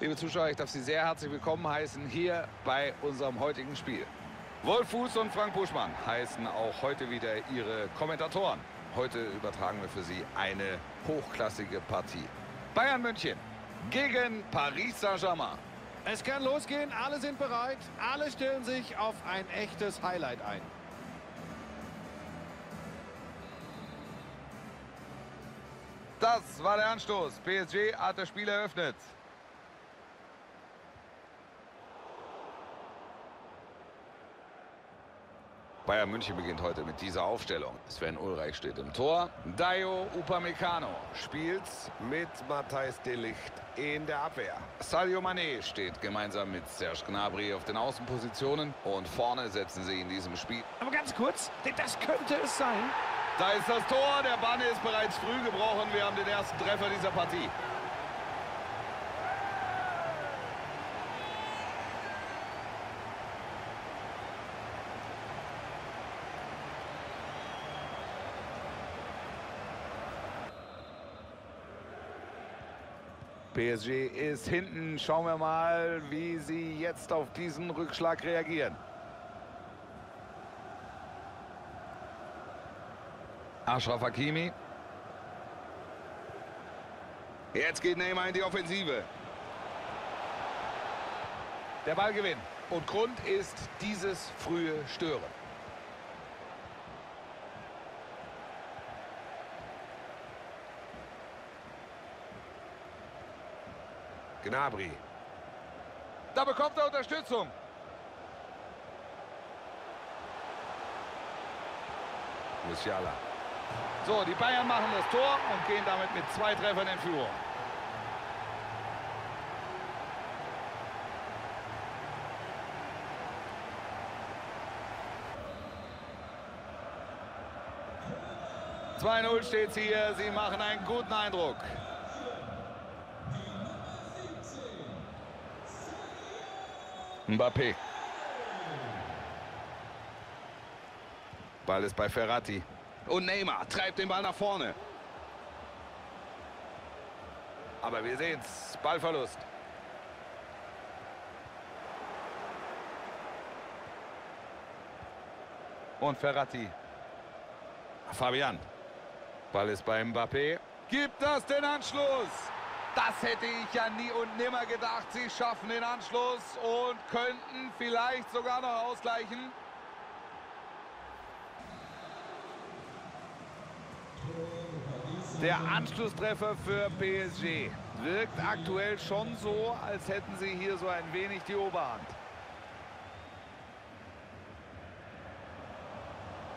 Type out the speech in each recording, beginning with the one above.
Liebe Zuschauer, ich darf Sie sehr herzlich willkommen heißen hier bei unserem heutigen Spiel. Wolff Fuß und Frank Buschmann heißen auch heute wieder ihre Kommentatoren. Heute übertragen wir für Sie eine hochklassige Partie. Bayern München gegen Paris Saint-Germain. Es kann losgehen, alle sind bereit, alle stellen sich auf ein echtes Highlight ein. Das war der Anstoß. PSG hat das Spiel eröffnet. Bayern München beginnt heute mit dieser Aufstellung. Sven Ulreich steht im Tor. Dayot Upamecano spielt mit Matthijs de Licht in der Abwehr. Sadio Mané steht gemeinsam mit Serge Gnabry auf den Außenpositionen. Und vorne setzen sie in diesem Spiel. Aber ganz kurz, das könnte es sein. Da ist das Tor. Der Bann ist bereits früh gebrochen. Wir haben den ersten Treffer dieser Partie. PSG ist hinten. Schauen wir mal, wie sie jetzt auf diesen Rückschlag reagieren. Achraf Hakimi. Jetzt geht Neymar in die Offensive. Der Ballgewinn. Und Grund ist dieses frühe Stören. Gnabry. Da bekommt er Unterstützung. Musiala. So, die Bayern machen das Tor und gehen damit mit 2 Treffern in Führung. (2:0) steht es hier. Sie machen einen guten Eindruck. Mbappé. Ball ist bei Verratti. Und Neymar treibt den Ball nach vorne. Aber wir sehen es. Ballverlust. Und Verratti. Fabian. Ball ist bei Mbappé. Gibt das den Anschluss? Das hätte ich ja nie und nimmer gedacht. Sie schaffen den Anschluss und könnten vielleicht sogar noch ausgleichen. Der Anschlusstreffer für PSG wirkt aktuell schon so, als hätten sie hier so ein wenig die Oberhand.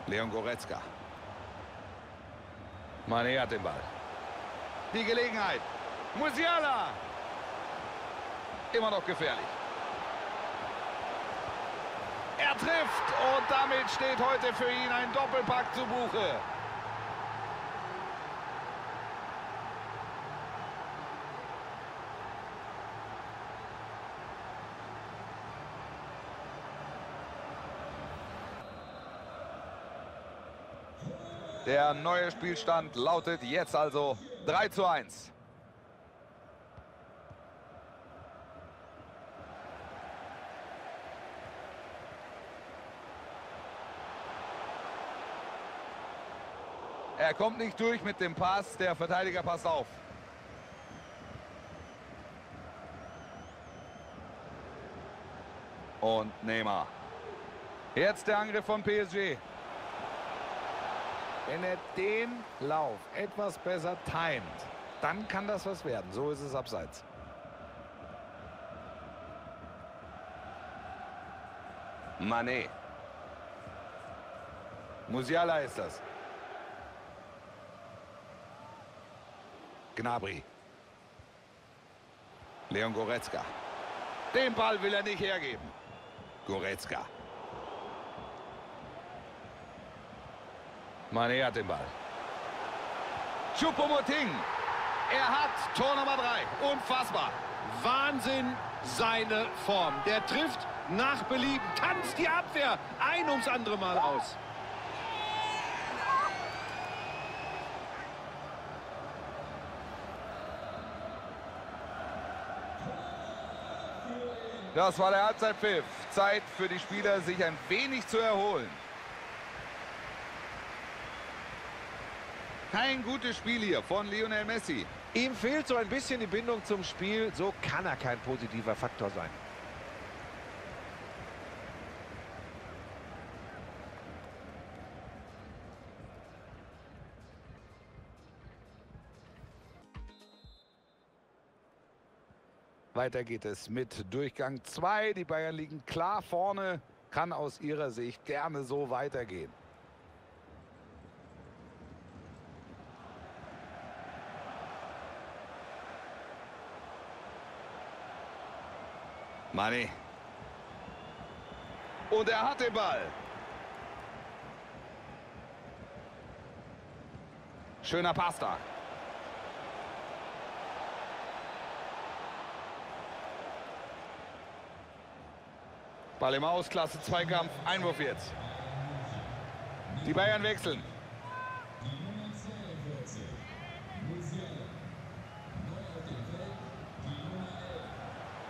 Leon Goretzka. Mané hat den Ball. Die Gelegenheit. Musiala. Immer noch gefährlich. Er trifft und damit steht heute für ihn ein Doppelpack zu Buche. Der neue Spielstand lautet jetzt also 3:1. Er kommt nicht durch mit dem Pass, der Verteidiger passt auf. Und Neymar. Jetzt der Angriff von PSG. Wenn er den Lauf etwas besser timet, dann kann das was werden. So ist es abseits. Mané. Musiala ist das. Gnabry. Leon Goretzka. Den Ball will er nicht hergeben. Goretzka. Mané hat den Ball. Choupo-Moting. Er hat Tor Nummer 3. Unfassbar. Wahnsinn seine Form. Der trifft nach Belieben. Tanzt die Abwehr ein ums andere Mal aus. Das war der Halbzeitpfiff. Zeit für die Spieler, sich ein wenig zu erholen. Kein gutes Spiel hier von Lionel Messi. Ihm fehlt so ein bisschen die Bindung zum Spiel. So kann er kein positiver Faktor sein. Weiter geht es mit Durchgang 2. Die Bayern liegen klar vorne. Kann aus ihrer Sicht gerne so weitergehen. Mané. Und er hat den Ball. Schöner Pass da. Ball im Ausklasse, Zweikampf, Einwurf jetzt. Die Bayern wechseln.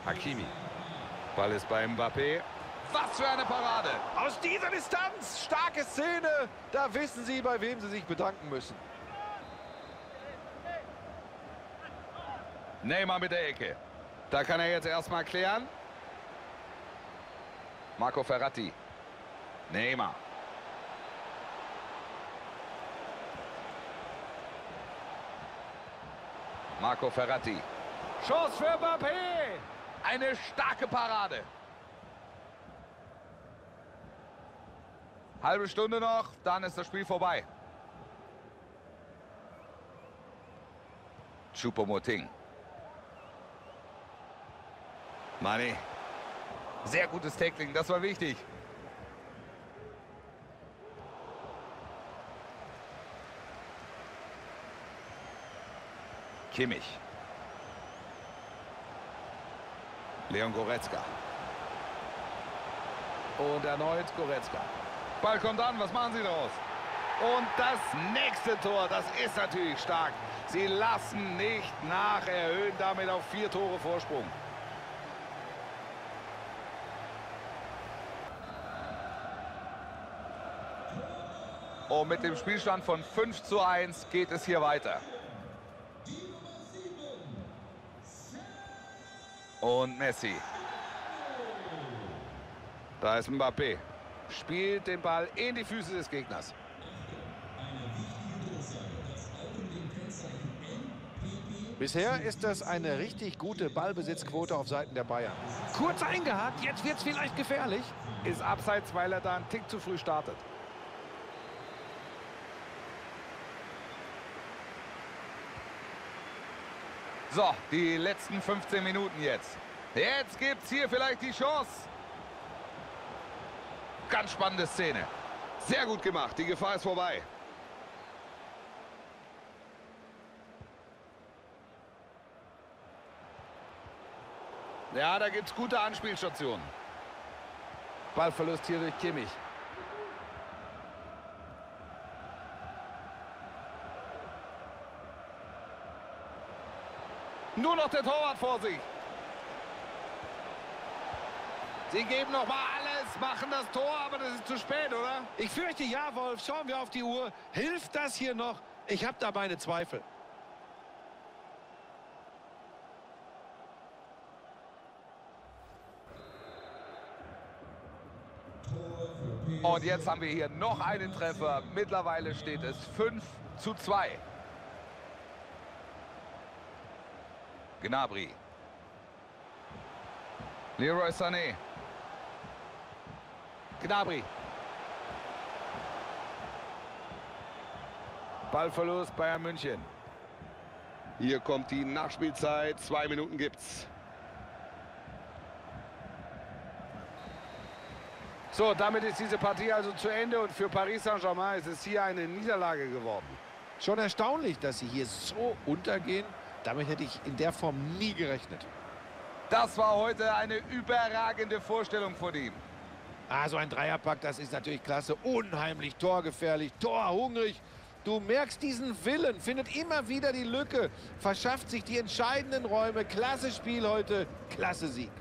Hakimi. Ball ist bei Mbappé. Was für eine Parade. Aus dieser Distanz, starke Szene. Da wissen Sie, bei wem Sie sich bedanken müssen. Neymar mit der Ecke. Da kann er jetzt erstmal klären. Marco Verratti. Neymar. Marco Verratti. Schuss für Mbappé. Eine starke Parade. Halbe Stunde noch, dann ist das Spiel vorbei. Choupo-Moting. Mané. Sehr gutes Tackling, das war wichtig. Kimmich. Leon Goretzka. Und erneut Goretzka. Ball kommt an, was machen Sie daraus? Und das nächste Tor, das ist natürlich stark. Sie lassen nicht nach, erhöhen damit auf 4 Tore Vorsprung. Und mit dem Spielstand von 5:1 geht es hier weiter. Und Messi. Da ist Mbappé. Spielt den Ball in die Füße des Gegners. Bisher ist das eine richtig gute Ballbesitzquote auf Seiten der Bayern. Kurz eingehakt, jetzt wird es vielleicht gefährlich. Ist abseits, weil er da einen Tick zu früh startet. So, die letzten 15 Minuten jetzt. Jetzt gibt es hier vielleicht die Chance. Ganz spannende Szene. Sehr gut gemacht, die Gefahr ist vorbei. Ja, da gibt es gute Anspielstationen. Ballverlust hier durch Kimmich. Nur noch der Torwart vor sich. Sie geben noch mal alles, machen das Tor, aber das ist zu spät, oder? Ich fürchte, ja, Wolff. Schauen wir auf die Uhr. Hilft das hier noch? Ich habe da meine Zweifel. Und jetzt haben wir hier noch einen Treffer. Mittlerweile steht es 5:2. Gnabry. Leroy Sané. Gnabry. Ballverlust Bayern München. Hier kommt die Nachspielzeit. 2 Minuten gibt's. So, damit ist diese Partie also zu Ende und für Paris Saint-Germain ist es hier eine Niederlage geworden. Schon erstaunlich, dass sie hier so untergehen. Damit hätte ich in der Form nie gerechnet. Das war heute eine überragende Vorstellung von ihm. Ah, so ein Dreierpack, das ist natürlich klasse. Unheimlich torgefährlich, torhungrig. Du merkst diesen Willen, findet immer wieder die Lücke, verschafft sich die entscheidenden Räume. Klasse Spiel heute, klasse Sieg.